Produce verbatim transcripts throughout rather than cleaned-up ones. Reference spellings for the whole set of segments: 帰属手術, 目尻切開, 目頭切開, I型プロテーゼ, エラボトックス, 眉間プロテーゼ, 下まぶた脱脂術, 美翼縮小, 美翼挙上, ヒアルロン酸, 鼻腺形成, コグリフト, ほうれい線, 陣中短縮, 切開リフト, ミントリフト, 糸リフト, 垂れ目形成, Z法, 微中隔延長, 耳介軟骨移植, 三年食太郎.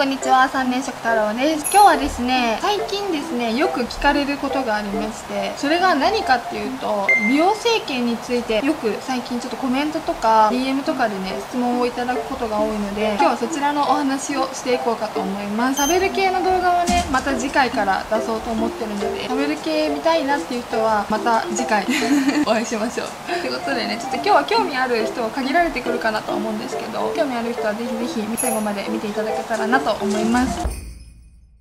こんにちは、三年食太郎です。今日はですね、最近ですね、よく聞かれることがありまして、それが何かっていうと、美容整形についてよく最近ちょっとコメントとか ディーエム とかでね、質問をいただくことが多いので、今日はそちらのお話をしていこうかと思います。食べる系の動画はね、また次回から出そうと思ってるので、食べる系見たいなっていう人は、また次回お会いしましょう。ということでね、ちょっと今日は興味ある人は限られてくるかなと思うんですけど、興味ある人はぜひぜひ最後まで見ていただけたらなと思います。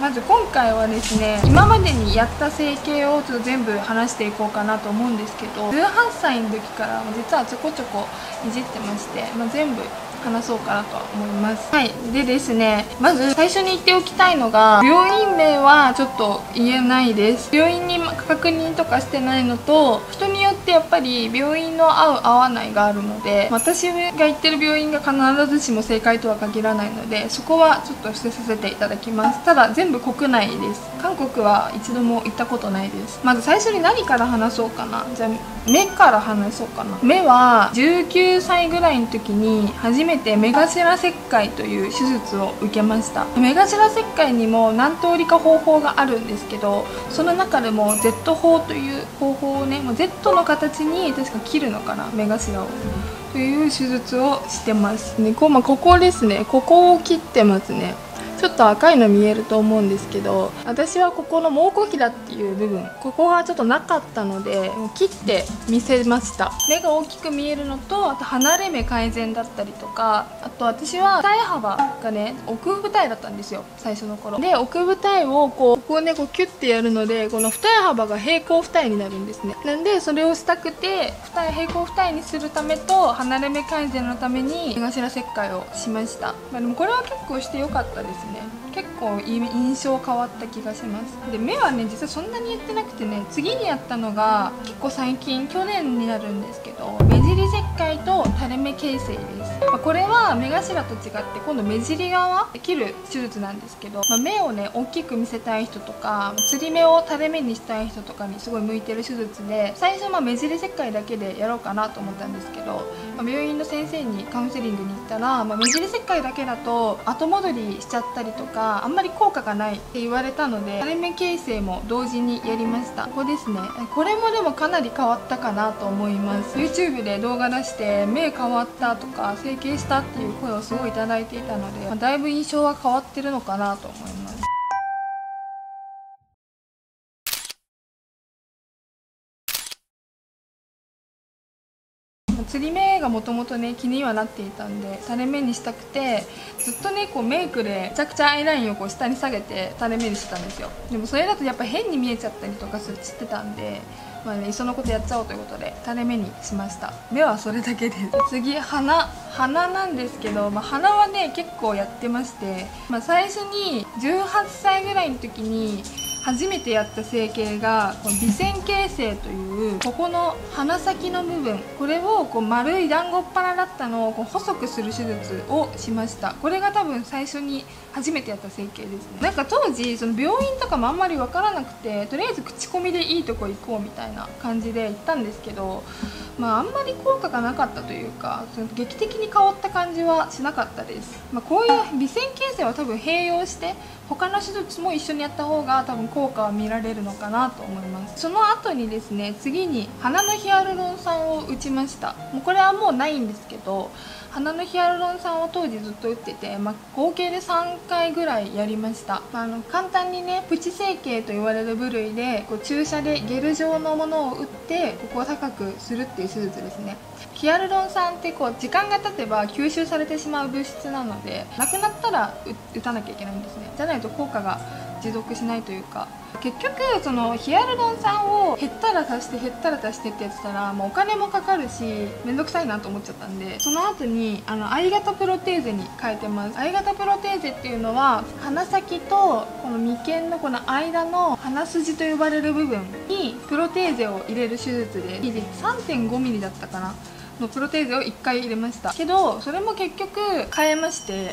まず今回はですね、今までにやった整形をちょっと全部話していこうかなと思うんですけど、じゅうはっさいの時から実はちょこちょこいじってまして、まあ、全部話そうかなと思います。はい、でですね、まず最初に言っておきたいのが、病院名はちょっと言えないです。病院に確認とかしてないのと、人によってやっぱり病院の合う合わないがあるので、私が行ってる病院が必ずしも正解とは限らないので、そこはちょっと伏せさせていただきます。ただ全部国内です。韓国は一度も行ったことないです。まず最初に何から話そうかな。じゃあ目から話そうかな。目はじゅうきゅうさいぐらいの時に初めて目頭切開という手術を受けました。目頭切開にも何通りか方法があるんですけど、その中でも Z 法という方法をね、もう Z の形に確か切るのかな、目頭をという手術をしてますね。こう、まあ、ここですね、ここを切ってますね。ちょっと赤いの見えると思うんですけど、私はここの毛根ひだっていう部分、ここがちょっとなかったので切って見せました。目が大きく見えるのと、あと離れ目改善だったりとか、あと私は二重幅がね奥二重だったんですよ、最初の頃で。奥二重をこうここをねこうキュッてやるので、この二重幅が平行二重になるんですね。なんでそれをしたくて、二重平行二重にするためと離れ目改善のために目頭切開をしました。まあ、でもこれは結構してよかったです。結構印象変わった気がします。で、目はね実はそんなにやってなくてね、次にやったのが結構最近、去年になるんですけど、目尻切開と垂れ目形成です。まあ、これは目頭と違って今度目尻側で切る手術なんですけど、まあ、目をね大きく見せたい人とか、つり目を垂れ目にしたい人とかにすごい向いてる手術で、最初まあ目尻切開だけでやろうかなと思ったんですけど、まあ、病院の先生にカウンセリングに行ったら、まあ、目尻切開だけだと後戻りしちゃったりとかあんまり効果がないって言われたので、垂れ目形成も同時にやりました。ここですね。これもでもかなり変わったかなと思います。 YouTube で動画出して目変わったとか整形したっていう声をすごいいただいていたので、まあ、だいぶ印象は変わってるのかなと思います。つり目がもともとね気にはなっていたんで、垂れ目にしたくて、ずっとねこうメイクでめちゃくちゃアイラインをこう下に下げて垂れ目にしてたんですよ。でもそれだとやっぱ変に見えちゃったりとかしてたんで、まあね、いっそのことやっちゃおうということで垂れ目にしました。目はそれだけです。次、鼻鼻なんですけど、まあ、鼻はね結構やってまして、まあ、最初にじゅうはっさいぐらいの時に初めてやった整形がこの鼻腺形成という、ここの鼻先の部分、これをこう丸い団子っ腹だったのをこう細くする手術をしました。これが多分最初に初めてやった整形ですね。なんか当時その病院とかもあんまり分からなくて、とりあえず口コミでいいとこ行こうみたいな感じで行ったんですけど、まああんまり効果がなかったというか、その劇的に変わった感じはしなかったです。まあ、こういう鼻腺形成は多分併用して他の手術も一緒にやった方が多分効果は見られるのかなと思います。その後にですね、次に鼻のヒアルロン酸を打ちました。もうこれはもうないんですけど、鼻のヒアルロン酸を当時ずっと打ってて、まあ、合計でさんかいぐらいやりました。あの簡単にねプチ整形と言われる部類で、こう注射でゲル状のものを打ってここを高くするっていう手術ですね。ヒアルロン酸ってこう時間が経てば吸収されてしまう物質なので、なくなったら 打, 打たなきゃいけないんですね。じゃないと効果が持続しないというか、結局そのヒアルロン酸を減ったら足して減ったら足してってやってたら、もうお金もかかるしめんどくさいなと思っちゃったんで、その後にあの I 型プロテーゼに変えてます。 I 型プロテーゼっていうのは鼻先とこの眉間のこの間の鼻筋と呼ばれる部分にプロテーゼを入れる手術で、さんてんごミリだったかなのプロテーゼをいっかい入れましたけど、それも結局変えまして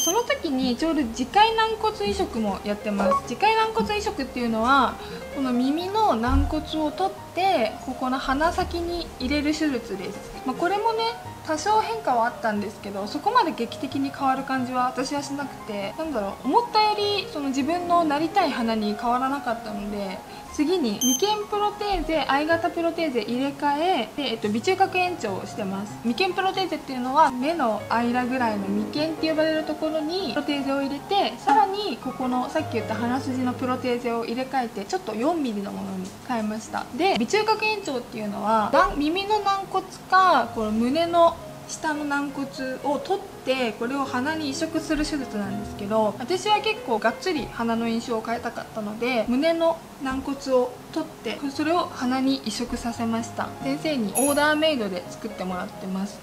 その時にちょうど耳介軟骨移植もやってます。耳介軟骨移植っていうのはこの耳の軟骨を取ってここの鼻先に入れる手術です。まあ、これもね多少変化はあったんですけど、そこまで劇的に変わる感じは私はしなくて、なんだろう、思ったよりその自分のなりたい花に変わらなかったので、次に眉間プロテーゼ、I型プロテーゼ入れ替えで、えっと、微中隔延長をしてます。眉間プロテーゼっていうのは目の間ぐらいの眉間って呼ばれるところにプロテーゼを入れて、さらにここのさっき言った鼻筋のプロテーゼを入れ替えてちょっとよんミリのものに変えました。で、微中隔延長っていうのは耳の軟骨かこの胸の下の軟骨を取ってこれを鼻に移植する手術なんですけど、私は結構がっつり鼻の印象を変えたかったので胸の軟骨を取ってそれを鼻に移植させました。先生にオーダーメイドで作ってもらってます。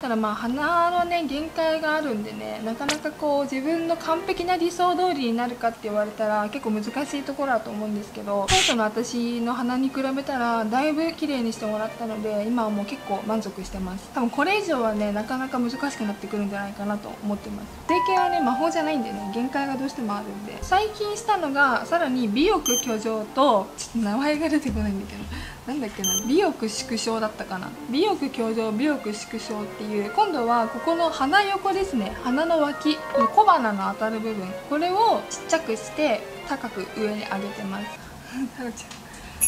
ただまあ鼻のね限界があるんでね、なかなかこう自分の完璧な理想通りになるかって言われたら結構難しいところだと思うんですけど、当初の私の鼻に比べたらだいぶ綺麗にしてもらったので今はもう結構満足してます。多分これ以上はねなかなか難しくなってくるんじゃないかなと思ってます。整形はね魔法じゃないんでね限界がどうしてもあるんで、最近したのがさらに美翼挙上と、ちょっと名前が出てこないんだけどなんだっけな、美翼縮小だったかな、美翼挙上美翼縮小っていう、今度はここの鼻横ですね、鼻の脇、小鼻の当たる部分、これをちっちゃくして高く上に上げてます。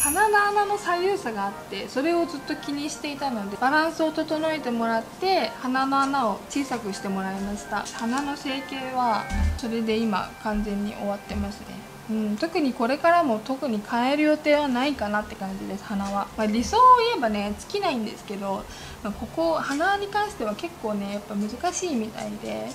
鼻の穴の左右差があって、それをずっと気にしていたのでバランスを整えてもらって鼻の穴を小さくしてもらいました。鼻の整形はそれで今完全に終わってますね。うん、特にこれからも特に変える予定はないかなって感じです。鼻は、まあ、理想を言えばね尽きないんですけど、まあ、ここ鼻に関しては結構ねやっぱ難しいみたいで、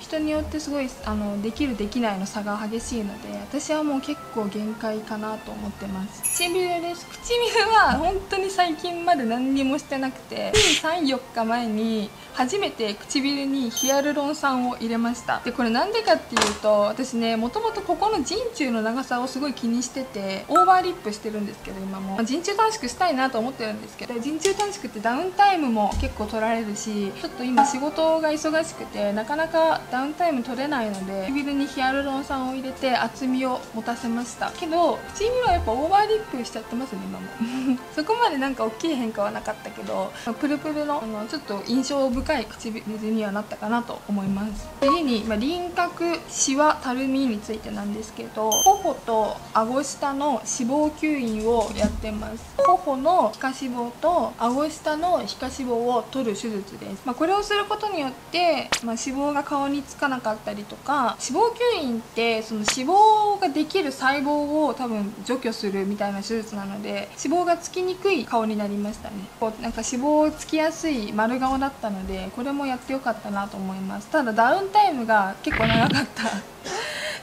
人によってすごいあのできるできないの差が激しいので、私はもう結構限界かなと思ってます。唇です。唇は本当に最近まで何にもしてなくて、さん、よっかまえに初めて唇にヒアルロン酸を入れました。でこれなんでかっていうと、私ねもともとここの陣中の長さをすごい気にしててオーバーリップしてるんですけど、今も陣中短縮したいなと思ってるんですけど、陣中短縮ってダウンタイムも結構取られるし、ちょっと今仕事が忙しくてなかなかダウンタイム取れないので唇にヒアルロン酸を入れて厚みを持たせましたけど、唇はやっぱオーバーリップしちゃってますね今も。そこまでなんか大きい変化はなかったけど、プルプルのあのちょっと印象深い唇にはなったかなと思います。次に、まあ、輪郭、シワ、たるみについてなんですけど、頬と顎下の脂肪吸引をやってます。頬の皮下脂肪と顎下の皮下脂肪を取る手術です、まあ、これをすることによって、まあ、脂肪が顔につかなかったりとか、脂肪吸引ってその脂肪ができる細胞を多分除去するみたいな手術なので、脂肪がつきにくい顔になりましたね。こうなんか脂肪をつきやすい丸顔だったのでこれもやってよかったなと思います。ただダウンタイムが結構長かった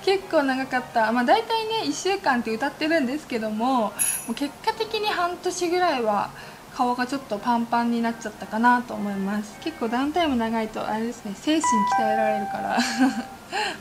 結構長かった、まあ、大体ねいっしゅうかんって歌ってるんですけども、もう結果的に半年ぐらいは顔がちょっとパンパンになっちゃったかなと思います。結構ダウンタイム長いとあれですね、精神鍛えられるから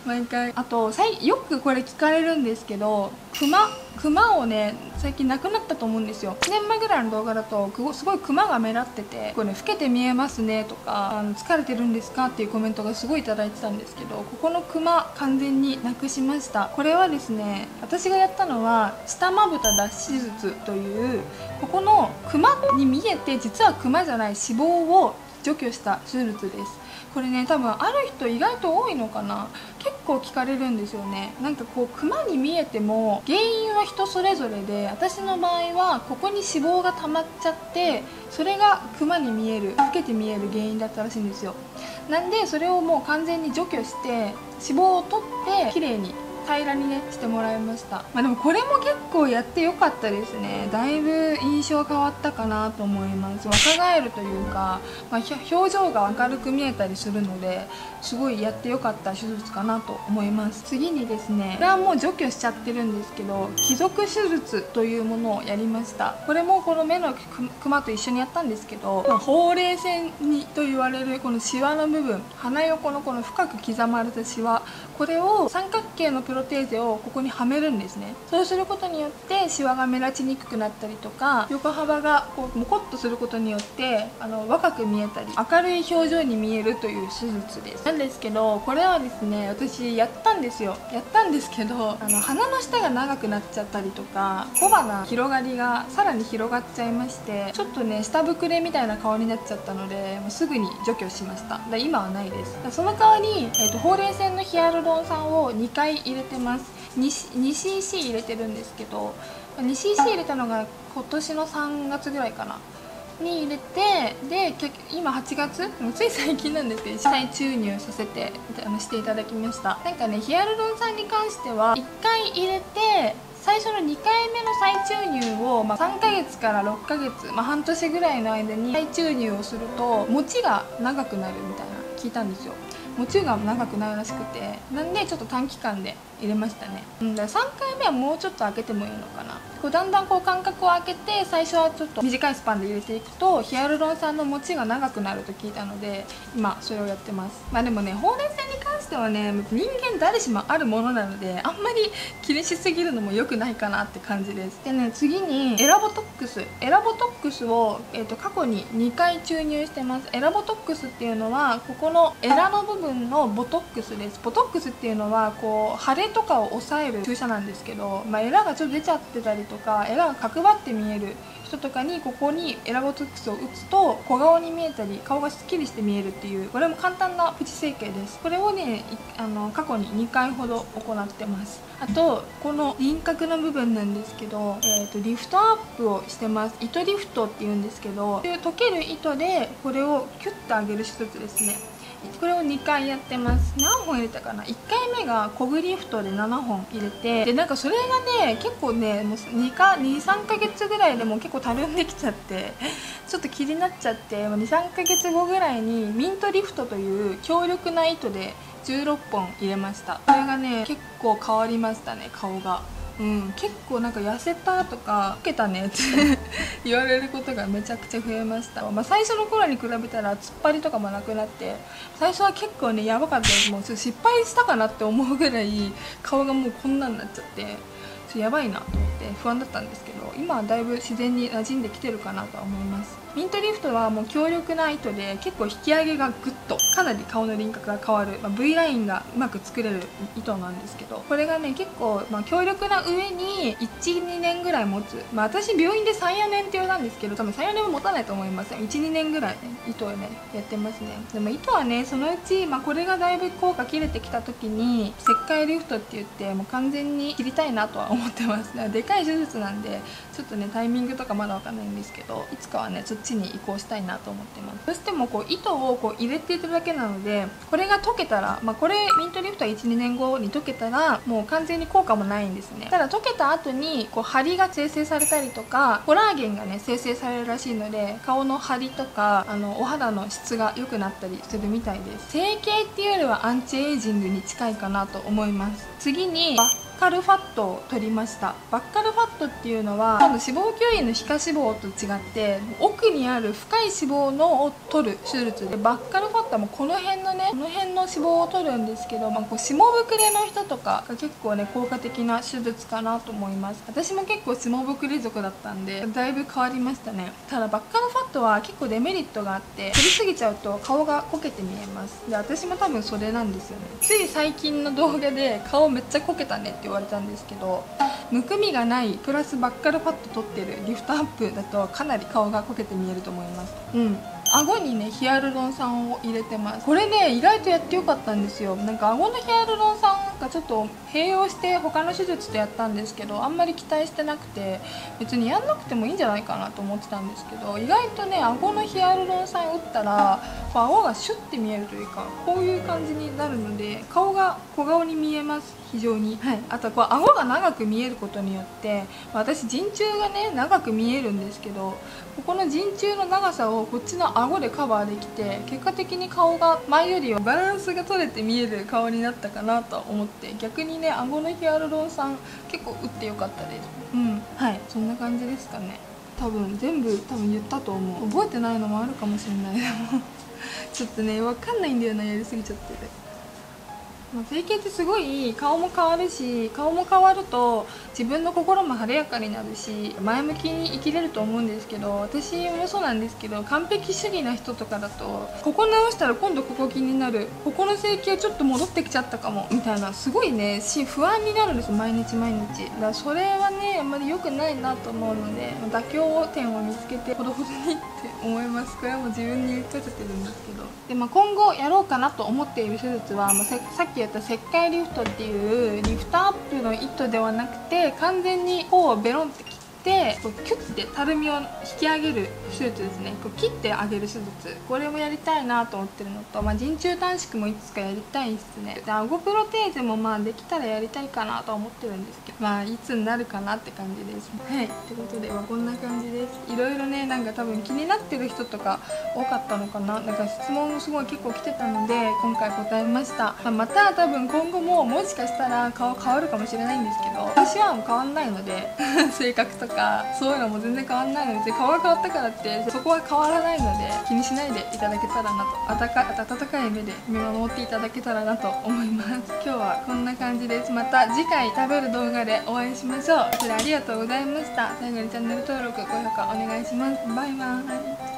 毎回。あとよくこれ聞かれるんですけど、クマクマをね最近なくなったと思うんですよ。いちねんまえぐらいの動画だとすごいクマが目立ってて、これね老けて見えますねとか、あの疲れてるんですかっていうコメントがすごい頂いてたんですけど、ここのクマ完全になくしました。これはですね、私がやったのは下まぶた脱脂術という、ここのクマに見えて実はクマじゃない脂肪を除去した手術です。これね多分ある人意外と多いのかな、結構聞かれるんですよね。なんかこうクマに見えても原因は人それぞれで、私の場合はここに脂肪が溜まっちゃってそれがクマに見える、老けて見える原因だったらしいんですよ。なんでそれをもう完全に除去して脂肪を取って綺麗に平らにねしてもらいました、まあ、でもこれも結構やってよかったですね。だいぶ印象変わったかなと思います。若返るというか、まあ、表情が明るく見えたりするのですごいやってよかった手術かなと思います。次にですね、これはもう除去しちゃってるんですけど、帰属手術というものをやりました。これもこの目のクマと一緒にやったんですけど、まあ、ほうれい線にと言われるこのシワの部分、鼻横のこの深く刻まれたシワ、これを三角形のプロテーゼをここにはめるんですね。そうすることによってシワが目立ちにくくなったりとか、横幅がこうモコッとすることによってあの若く見えたり明るい表情に見えるという手術です。なんですけど、これはですね、私やったんですよ。やったんですけど、あの鼻の下が長くなっちゃったりとか、小鼻広がりがさらに広がっちゃいまして、ちょっとね下膨れみたいな顔になっちゃったので、もうすぐに除去しました。だ今はないです。だその代わり、えー、とほうれい線のヒアルロン酸をにかい入れてます。 にシーシー 入れてるんですけど、 にシーシー 入れたのが今年のさんがつぐらいかなに入れて、で今はちがつ、もうつい最近なんですけど再注入させてあのしていただきました。なんかね、ヒアルロン酸に関してはいっかい入れて、最初のにかいめの再注入を、まあ、さんかげつからろっかげつ、まあ、半年ぐらいの間に再注入をすると持ちが長くなるみたいな聞いたんですよ。持ちが長くなるらしくて、なんでちょっと短期間で入れましたね。うん、だからさんかいめはもうちょっと開けてもいいのかな。こうだんだんこう間隔を開けて、最初はちょっと短いスパンで入れていくとヒアルロン酸の持ちが長くなると聞いたので、今それをやってます。まあでもね、ほうれい線に関してはね、人間誰しもあるものなので、あんまり気にしすぎるのも良くないかなって感じです。でね、次にエラボトックスエラボトックスを、えー、と過去ににかい注入してます。エラボトックスっていうのはここのエラの部分のボトックスです。ボトックスっていうのはこう腫れとかを抑える注射なんですけど、まあ、エラがちょっと出ちゃってたりとか、エラが角張って見える人とかにここにエラボトックスを打つと小顔に見えたり、顔がすっきりして見えるっていう、これも簡単なプチ整形です。これをね、あの過去ににかいほど行ってます。あとこの輪郭の部分なんですけど、えー、とリフトアップをしてます。糸リフトっていうんですけど、溶ける糸でこれをキュッと上げる手術ですね。これをにかいやってます。何本入れたかな。いっかいめがコグリフトでななほん入れて、でなんかそれがね結構ね、もうにさんかげつぐらいでもう結構たるんできちゃってちょっと気になっちゃって、にさんかげつごぐらいにミントリフトという強力な糸でじゅうろっぽん入れました。これがね結構変わりましたね、顔が。うん、結構なんか痩せたとか老けたねって言われることがめちゃくちゃ増えました。まあ、最初の頃に比べたら突っ張りとかもなくなって、最初は結構ねやばかったです。もう失敗したかなって思うぐらい顔がもうこんなになっちゃって、やばいなと思って不安だったんですけど、今はだいぶ自然に馴染んできてるかなとは思います。ミントリフトはもう強力な糸で結構引き上げがグッとかなり顔の輪郭が変わる、まあ、V ラインがうまく作れる糸なんですけど、これがね結構、まあ、強力な上にいちにねんぐらい持つ。まあ私病院でさんよねんって言われたんですけど、多分さんよねんも持たないと思います。いちにねんぐらい、ね、糸をねやってますね。でも糸はねそのうち、まあ、これがだいぶ効果切れてきた時に切開リフトって言ってもう完全に切りたいなとは思います思ってます。だからでかい手術なんでちょっとねタイミングとかまだわかんないんですけど、いつかはねそっちに移行したいなと思ってます。どうしてもこう糸をこう入れていただけなので、これが溶けたら、まあ、これミントリフトはいちにねんごに溶けたらもう完全に効果もないんですね。ただ溶けた後にこう張りが生成されたりとか、コラーゲンがね生成されるらしいので、顔の張りとかあのお肌の質が良くなったりするみたいです。整形っていうよりはアンチエイジングに近いかなと思います。次にバッカルファットを取りました。バッカルファットっていうのは脂肪吸引の皮下脂肪と違って奥にある深い脂肪のを取る手術で、バッカルファットはもうこの辺のねこの辺の脂肪を取るんですけど、まあ、こう霜膨れの人とかが結構ね効果的な手術かなと思います。私も結構霜膨れ族だったんでだいぶ変わりましたね。ただバッカルファットは結構デメリットがあって、取りすぎちゃうと顔がこけて見えます。で私も多分それなんですよね。つい最近の動画で顔めっちゃこけたねって言われたんですけど、むくみがないプラスバッカルファット取ってるリフトアップだとかなり顔がこけて見えると思います。うん顎にねヒアルロン酸を入れてます。これね意外とやってよかったんですよ。なんか顎のヒアルロン酸がちょっと併用して他の手術とやったんですけど、あんまり期待してなくて別にやんなくてもいいんじゃないかなと思ってたんですけど、意外とね顎のヒアルロン酸打ったらこう顎がシュッて見えるというか、こういう感じになるので顔が小顔に見えます、非常に。はい、あとこう顎が長く見えることによって、私陣中がね長く見えるんですけど、ここの陣中の長さをこっちの顎顎でカバーできて、結果的に顔が前よりはバランスが取れて見える顔になったかなと思って、逆にね顎のヒアルロン酸結構打ってよかったです。うんはいそんな感じですかね。多分全部多分言ったと思う。覚えてないのもあるかもしれない。でもちょっとね分かんないんだよな、やりすぎちゃってる。整形ってすごい顔も変わるし、顔も変わると自分の心も晴れやかになるし前向きに生きれると思うんですけど、私もそうなんですけど、完璧主義な人とかだとここ直したら今度ここ気になる、ここの整形ちょっと戻ってきちゃったかもみたいな、すごいねし不安になるんです毎日毎日。だからそれはねあんまり良くないなと思うので、妥協点を見つけてほどほどにって思います。これはもう自分に言っちゃってるんですけど。で、まあ、今後やろうかなと思っている手術は、まあ、さっきやった切開リフトっていうリフトアップの一途ではなくて、完全に頬をベロンって切ってこうキュッてたるみを引き上げる手術ですね。こう切ってあげる手術、これもやりたいなと思ってるのと、まあ、陣中短縮もいつかやりたいですね。で、顎プロテーゼもまあできたらやりたいかなとは思ってるんですけど、まあいつになるかなって感じです。はい、ってことで、まあ、こんな感じです。いろいろね、なんか多分気になってる人とか多かったのかな、なんか質問もすごい結構来てたので今回答えました。まあ、また多分今後ももしかしたら顔変わるかもしれないんですけど、私はもう変わんないので性格とかそういうのも全然変わんないので、顔が変わったからってそこは変わらないので気にしないでいただけたらなと、温か、温かい目で見守っていただけたらなと思います。今日はこんな感じです。また次回食べる動画でお会いしましょう。それありがとうございました。最後にチャンネル登録、高評価お願いします。バイバーイ。